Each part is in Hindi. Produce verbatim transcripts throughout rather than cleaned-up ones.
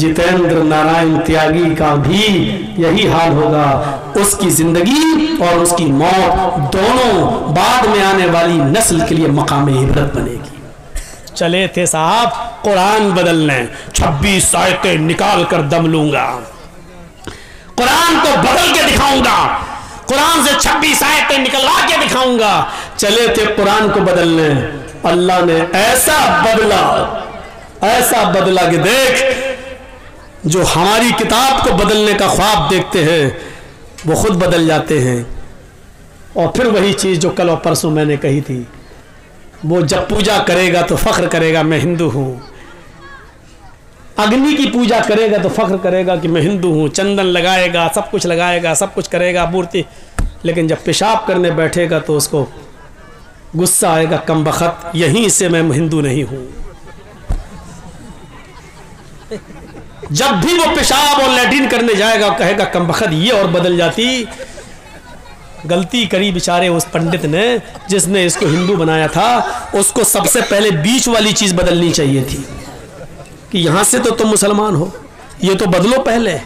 जितेन्द्र नारायण त्यागी का भी यही हाल होगा। उसकी जिंदगी और उसकी मौत दोनों बाद में आने वाली नस्ल के लिए मकाम इबरत बनेगी। चले थे साहब कुरान बदलने, छब्बीस आयतें निकाल कर दम लूंगा, कुरान को बदल के दिखाऊंगा, कुरान से छब्बीस आयतें निकलवा के दिखाऊंगा। चले थे कुरान को बदलने, अल्लाह ने ऐसा बदला, ऐसा बदला कि देख जो हमारी किताब को बदलने का ख्वाब देखते हैं वो खुद बदल जाते हैं। और फिर वही चीज़ जो कल और परसों मैंने कही थी, वो जब पूजा करेगा तो फख्र करेगा मैं हिंदू हूँ, अग्नि की पूजा करेगा तो फख्र करेगा कि मैं हिंदू हूँ, चंदन लगाएगा, सब कुछ लगाएगा, सब कुछ करेगा मूर्ति, लेकिन जब पेशाब करने बैठेगा तो उसको गुस्सा आएगा, कमबख्त यहीं से मैं हिंदू नहीं हूँ। जब भी वो पेशाब और लैट्रिन करने जाएगा कहेगा कमबख्त ये और बदल जाती, गलती करी बेचारे उस पंडित ने जिसने इसको हिंदू बनाया था, उसको सबसे पहले बीच वाली चीज़ बदलनी चाहिए थी कि यहाँ से तो तुम मुसलमान हो, ये तो बदलो पहले।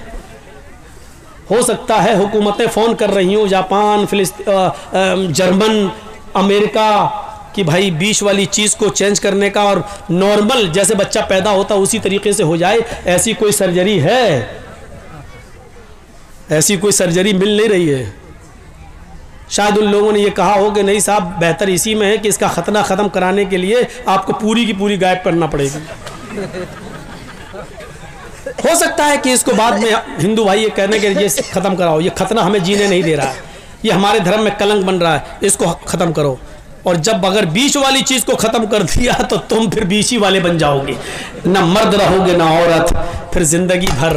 हो सकता है हुकूमतें फ़ोन कर रही हों जापान, फिलिस्तीन, जर्मन, अमेरिका कि भाई बीच वाली चीज़ को चेंज करने का और नॉर्मल जैसे बच्चा पैदा होता उसी तरीके से हो जाए, ऐसी कोई सर्जरी है? ऐसी कोई सर्जरी मिल नहीं रही है। शायद उन लोगों ने ये कहा हो कि नहीं साहब बेहतर इसी में है कि इसका खतना ख़त्म कराने के लिए आपको पूरी की पूरी गायब करना पड़ेगी। हो सकता है कि इसको बाद में हिंदू भाई ये कहने के लिए ख़त्म कराओ, ये खतना हमें जीने नहीं दे रहा है, ये हमारे धर्म में कलंक बन रहा है, इसको ख़त्म करो। और जब अगर बीच वाली चीज़ को ख़त्म कर दिया तो तुम फिर बीच ही वाले बन जाओगे, ना मर्द रहोगे ना औरत, फिर ज़िंदगी भर।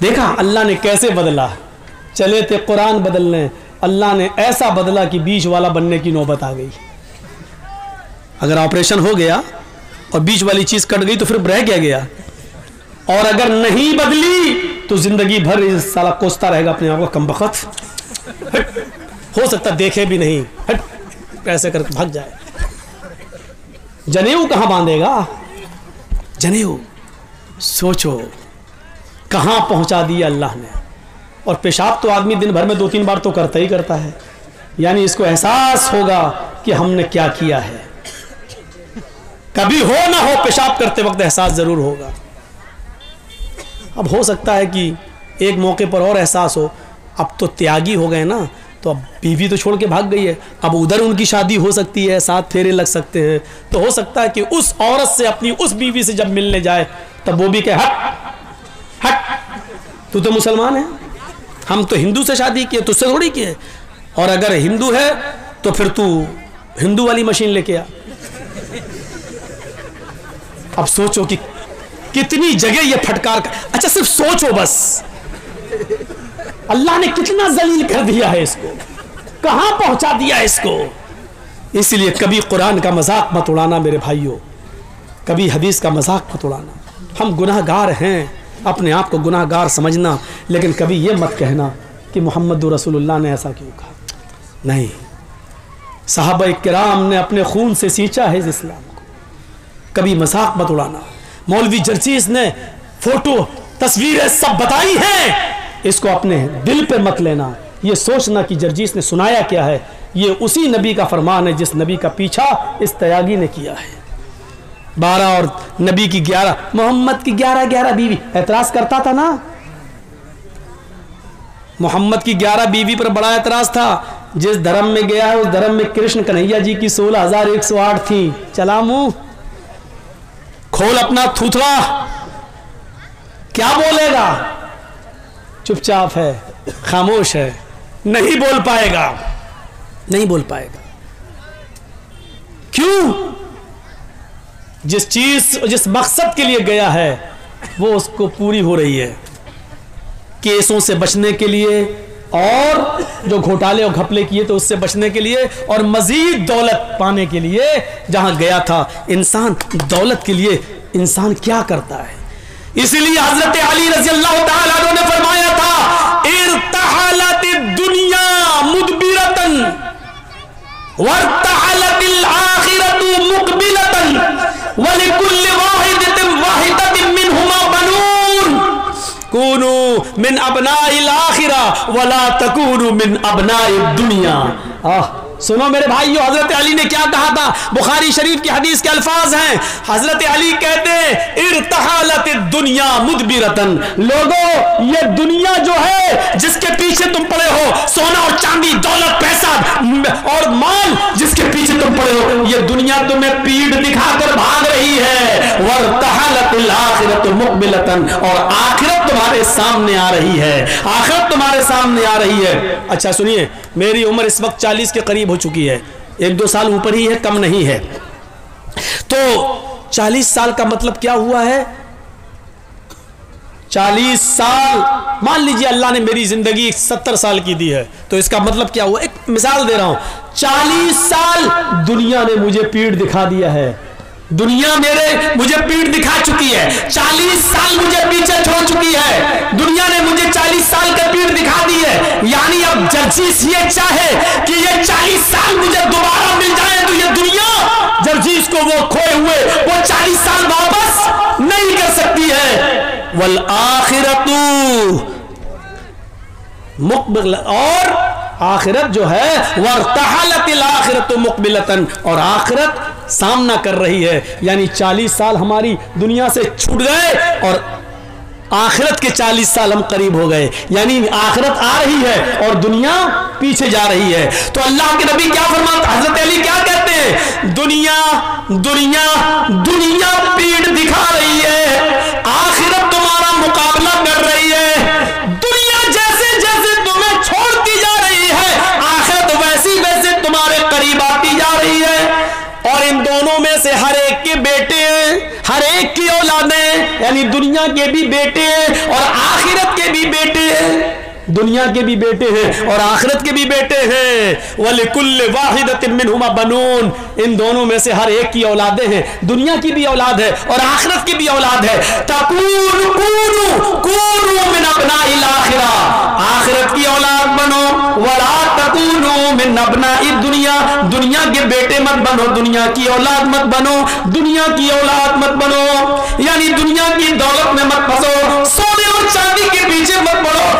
देखा अल्लाह ने कैसे बदला, चले थे कुरान बदलने, अल्लाह ने ऐसा बदला कि बीच वाला बनने की नौबत आ गई। अगर ऑपरेशन हो गया और बीच वाली चीज़ कट गई तो फिर रह क्या गया? और अगर नहीं बदली तो ज़िंदगी भर इस साला कोसता रहेगा अपने आप को कमबख्त, हो सकता देखे भी नहीं, हट ऐसे करके भाग जाए। जनेऊ कहाँ बांधेगा? जनेऊ सोचो कहाँ पहुँचा दिया अल्लाह ने। और पेशाब तो आदमी दिन भर में दो तीन बार तो करता ही करता है, यानी इसको एहसास होगा कि हमने क्या किया है। कभी हो ना हो पेशाब करते वक्त एहसास ज़रूर होगा। अब हो सकता है कि एक मौके पर और एहसास हो, अब तो त्यागी हो गए ना, तो अब बीवी तो छोड़ के भाग गई है, अब उधर उनकी शादी हो सकती है, साथ फेरे लग सकते हैं, तो हो सकता है कि उस औरत से अपनी उस बीवी से जब मिलने जाए तब वो भी कहे हट हट तू तो मुसलमान है, हम तो हिंदू से शादी किए, तुझसे थोड़ी किए, और अगर हिंदू है तो फिर तू हिंदू वाली मशीन लेके आ। अब सोचो कि कितनी जगह ये फटकार कर... अच्छा सिर्फ सोचो बस, अल्लाह ने कितना जलील कर दिया है इसको, कहाँ पहुँचा दिया है इसको। इसलिए कभी कुरान का मजाक मत उड़ाना मेरे भाइयों, कभी हदीस का मजाक मत उड़ाना। हम गुनाहगार हैं, अपने आप को गुनाहगार समझना, लेकिन कभी ये मत कहना कि मोहम्मद रसूलुल्लाह ने ऐसा क्यों कहा। नहीं, सहाबा किराम ने अपने खून से सींचा है इस इस्लाम को, कभी मजाक मत उड़ाना। मौलवी जर्जिस ने फोटो तस्वीरें सब बताई हैं, इसको अपने दिल पे मत लेना, ये सोचना कि जर्जिस ने सुनाया क्या है, ये उसी नबी का फरमान है जिस नबी का पीछा इस त्यागी ने किया है। बारह और नबी की ग्यारह, मोहम्मद की ग्यारह ग्यारह बीवी, एतराज़ करता था ना मोहम्मद की ग्यारह बीवी पर बड़ा एतराज़ था। जिस धर्म में गया है उस धर्म में कृष्ण कन्हैया जी की सोलह हजार एक सौ आठ थी। चला मुँह खोल अपना थूथड़ा, क्या बोलेगा? चुपचाप है, खामोश है, नहीं बोल पाएगा, नहीं बोल पाएगा। क्यों? जिस चीज जिस मकसद के लिए गया है वो उसको पूरी हो रही है, केसों से बचने के लिए और जो घोटाले और घपले किए तो उससे बचने के लिए और मजीद दौलत पाने के लिए जहां गया था। इंसान दौलत के लिए इंसान क्या करता है? इसलिए हजरत अली रज़ी अल्लाह तआला अन्हु ने फरमाया था, इरतहलतिद दुनिया मुदबिरतन वरतहलतिल आखिरतु मुकबिलतन वलिकुल्लि मिन अबनाइल आखिरा वला तकूनु मिन अबनाइद दुनिया। आह सुनो मेरे भाइयों, हजरत अली ने क्या कहा था? बुखारी शरीफ की हदीस के अल्फाज हैं, हजरत अली कहते हैं इरतहालत दुनिया मुदबिरतन, लोगों ये दुनिया जो है जिसके पीछे तुम पड़े हो, सोना और चांदी, दौलत, पैसा और माल जिसके पीछे तुम पड़े हो, ये दुनिया तुम्हें पीठ दिखाकर भाग रही है। वरतहालतिल आखिरत मुकबिलतन, और आखिरत तुम्हारे सामने आ रही है, आखिरत तुम्हारे सामने आ रही है। अच्छा सुनिए, मेरी उम्र इस वक्त चालीस के करीब हो चुकी है, एक दो साल ऊपर ही है, कम नहीं है। तो चालीस साल का मतलब क्या हुआ है? चालीस साल मान लीजिए अल्लाह ने मेरी जिंदगी सत्तर साल की दी है, तो इसका मतलब क्या हुआ? एक मिसाल दे रहा हूं, चालीस साल दुनिया ने मुझे पीठ दिखा दिया है, दुनिया मेरे मुझे पीठ दिखा चुकी है, चालीस साल मुझे पीछे छोड़ चुकी है, दुनिया ने मुझे चालीस साल का पीठ दिखा दी है। यानी अब जर्जिस ये चाहे कि ये चालीस साल मुझे दोबारा मिल जाए तो ये दुनिया जर्जिस को वो खोए हुए वो चालीस साल वापस नहीं कर सकती है। वल आखिरतु मुकबिल, और आखिरत जो है वर्तहलतिल आखिरतु मुकबिलतन, और आखिरत सामना कर रही है। यानी चालीस साल हमारी दुनिया से छूट गए और आखिरत के चालीस साल हम करीब हो गए, यानी आखिरत आ रही है और दुनिया पीछे जा रही है। तो अल्लाह के नबी क्या फरमाते, हजरत अली क्या कहते हैं? दुनिया दुनिया दुनिया पीठ दिखा रही है, आखिरत तुम्हारा मुकाबला कर रही है, दुनिया जैसे जैसे तुम्हें छोड़ती जा रही है आखिरत वैसी वैसे तुम्हारे करीब आती जा रही है। और इन दोनों में से हर एक के बेटे हैं, हर एक की औलादें, यानी दुनिया के भी बेटे हैं और आखिरत के भी बेटे हैं, दुनिया के भी बेटे हैं और आखिरत के भी बेटे हैं। वलिकुल्ल वाहिदतिन मिनहुमा बनून, इन दोनों में से हर एक की औलादें हैं, दुनिया की भी औलाद है और आखिरत की भी औलाद है। तकून कूनू कूनू मिन अबनाइल आखिरा, आखिरत की औलाद बनो। वला तकूनू मिन अबनाइद दुनिया, दुनिया के बेटे मत बनो, दुनिया की औलाद मत बनो, दुनिया की औलाद मत बनो, यानी दुनिया की दौलत में मत फंसो, सोने और चांदी के पीछे मत पड़ो,